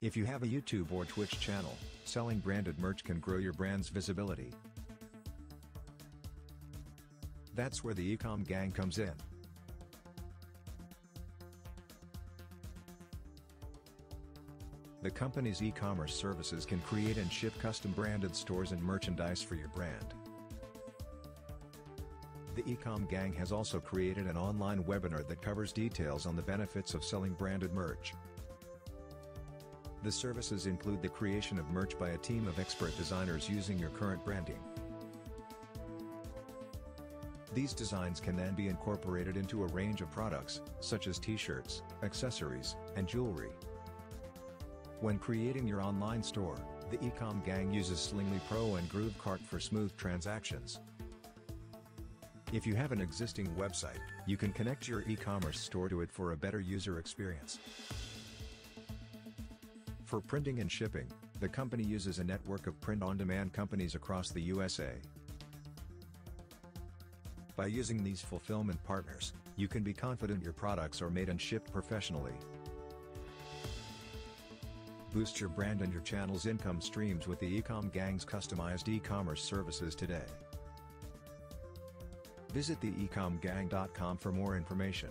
If you have a YouTube or Twitch channel, selling branded merch can grow your brand's visibility. That's where the Ecom Gang comes in. The company's e-commerce services can create and ship custom branded stores and merchandise for your brand. The Ecom Gang has also created an online webinar that covers details on the benefits of selling branded merch. The services include the creation of merch by a team of expert designers using your current branding. These designs can then be incorporated into a range of products, such as t-shirts, accessories, and jewelry. When creating your online store, the Ecom Gang uses Slingley Pro and Groove Cart for smooth transactions. If you have an existing website, you can connect your e-commerce store to it for a better user experience. For printing and shipping, the company uses a network of print-on-demand companies across the USA. By using these fulfillment partners, you can be confident your products are made and shipped professionally. Boost your brand and your channel's income streams with the Ecom Gang's customized e-commerce services today. Visit theecomgang.com for more information.